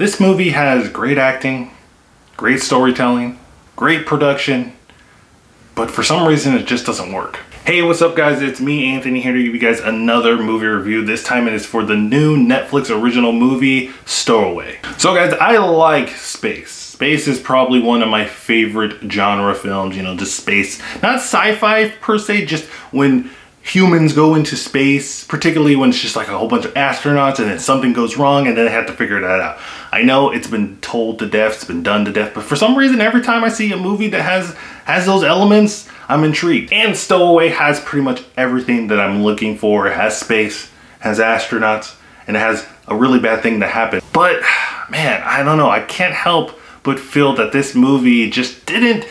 This movie has great acting, great storytelling, great production, but for some reason it just doesn't work. Hey, what's up guys? It's me, Anthony, here to give you guys another movie review. This time it is for the new Netflix original movie, Stowaway. So guys, I like space. Space is probably one of my favorite genre films, you know, just space. Not sci-fi per se, just when humans go into space, particularly when it's just like a whole bunch of astronauts and then something goes wrong and then they have to figure that out. I know it's been told to death, it's been done to death, but for some reason every time I see a movie that has those elements, I'm intrigued. And Stowaway has pretty much everything that I'm looking for. It has space, has astronauts, and it has a really bad thing that happened. But man, I don't know, I can't help but feel that this movie just didn't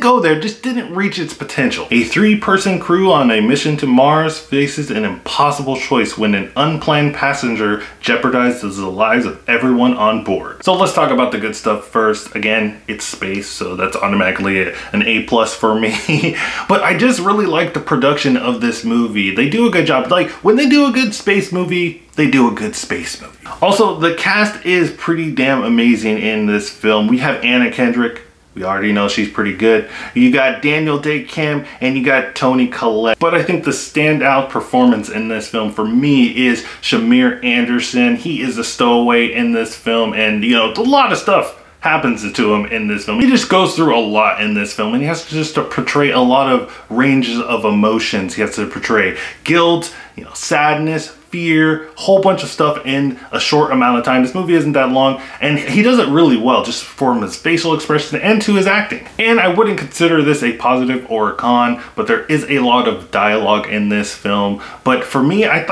go there, just didn't reach its potential. A three-person crew on a mission to Mars faces an impossible choice when an unplanned passenger jeopardizes the lives of everyone on board. So let's talk about the good stuff first. Again, it's space, so that's automatically an A+ for me. But I just really like the production of this movie. They do a good job. Like, when they do a good space movie, they do a good space movie. Also, the cast is pretty damn amazing in this film. We have Anna Kendrick. We already know she's pretty good. You got Daniel Dae Kim and you got Toni Collette. But I think the standout performance in this film for me is Shamier Anderson. He is a stowaway in this film, and you know, a lot of stuff happens to him in this film. He just goes through a lot in this film, and he has to just portray a lot of ranges of emotions. He has to portray guilt, you know, sadness, fear, whole bunch of stuff in a short amount of time. This movie isn't that long, and he does it really well, just from his facial expression and to his acting. And I wouldn't consider this a positive or a con, but there is a lot of dialogue in this film. But for me, I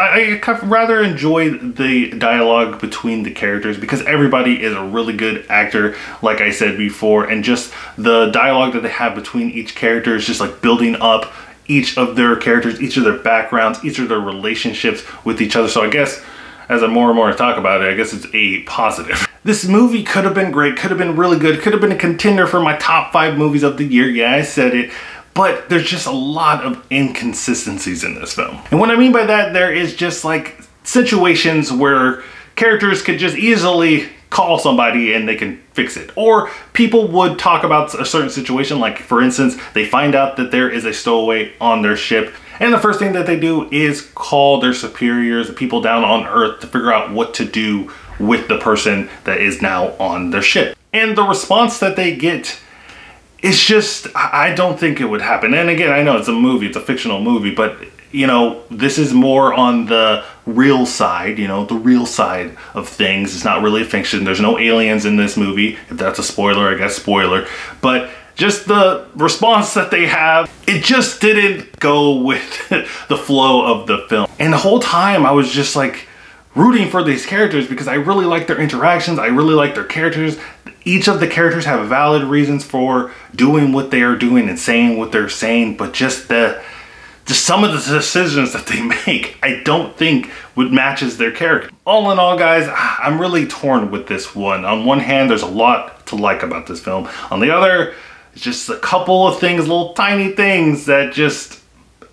rather enjoy the dialogue between the characters, because everybody is a really good actor, like I said before, and just the dialogue that they have between each character is just like building up each of their characters, each of their backgrounds, each of their relationships with each other. So I guess, as I more and more talk about it, I guess it's a positive. This movie could have been great, could have been really good, could have been a contender for my top 5 movies of the year. Yeah, I said it. But there's just a lot of inconsistencies in this film. And what I mean by that, there is just like situations where characters could just easily call somebody and they can fix it. Or people would talk about a certain situation, like for instance, they find out that there is a stowaway on their ship, and the first thing that they do is call their superiors, the people down on Earth, to figure out what to do with the person that is now on their ship. And the response that they get, it's just, I don't think it would happen. And again, I know it's a movie, it's a fictional movie, but you know, this is more on the real side, you know, the real side of things. It's not really a fiction. There's no aliens in this movie. If that's a spoiler, I guess spoiler. But just the response that they have, it just didn't go with the flow of the film. And the whole time I was just like rooting for these characters, because I really like their interactions. I really like their characters. Each of the characters have valid reasons for doing what they are doing and saying what they're saying, but just just some of the decisions that they make, I don't think would matches their character. All in all, guys, I'm really torn with this one. On one hand, there's a lot to like about this film. On the other, it's just a couple of things, little tiny things that just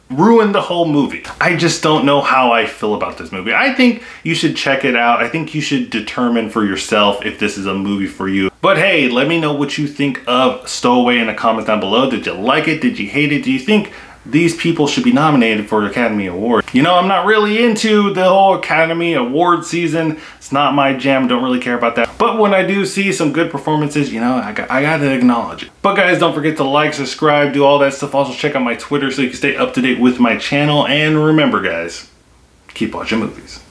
ruin the whole movie. I just don't know how I feel about this movie. I think you should check it out. I think you should determine for yourself if this is a movie for you. But hey, let me know what you think of Stowaway in the comments down below. Did you like it? Did you hate it? Do you think these people should be nominated for an Academy Award? You know, I'm not really into the whole Academy Award season. It's not my jam, don't really care about that. But when I do see some good performances, you know, I gotta acknowledge it. But guys, don't forget to like, subscribe, do all that stuff. Also check out my Twitter so you can stay up to date with my channel. And remember guys, keep watching movies.